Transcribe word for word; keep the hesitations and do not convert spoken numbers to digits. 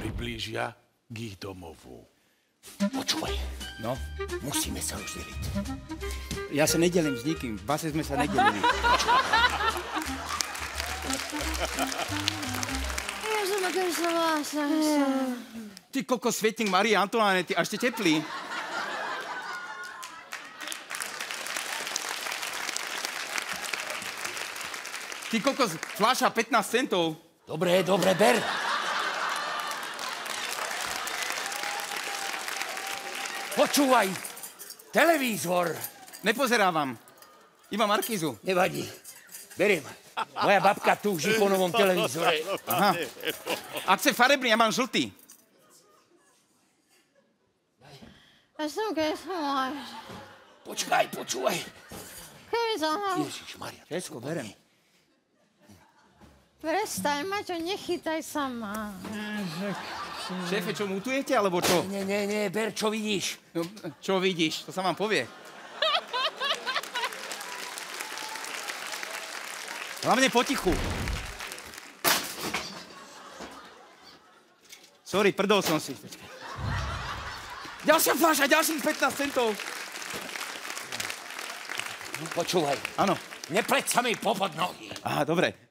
Priblížia k ich domovu. Počúvaj, no, musíme sa rozdeliť. Ja sa nedelím s nikým, v base sme sa nedelili. Ty koko, svetník Marie Antoinette, až te teplý. Ty koko, fľaša pätnásť centov. Dobre, dobre, ber. Počúvaj, televízor. Nepozerávam, iba Markízu. Nevadí, beriem. Moja babka túži po novom televízore. Aha. Ak chce farebný, ja mám žltý. Počkaj, počúvaj. Ježišmaria, všetko beriem. Prestaň, Maťo, nechytaj sa ma. Šéfe, čo mutujete, alebo čo? Ne, ne, ne, ber, čo vidíš. No, čo vidíš, to sa vám povie. Hlavne potichu. Sorry, prdol som si. Ďalšia fľaša, ďalších pätnásť centov. Počúvaj. Áno. Nepleť sa mi popod nohy. Aha, dobre.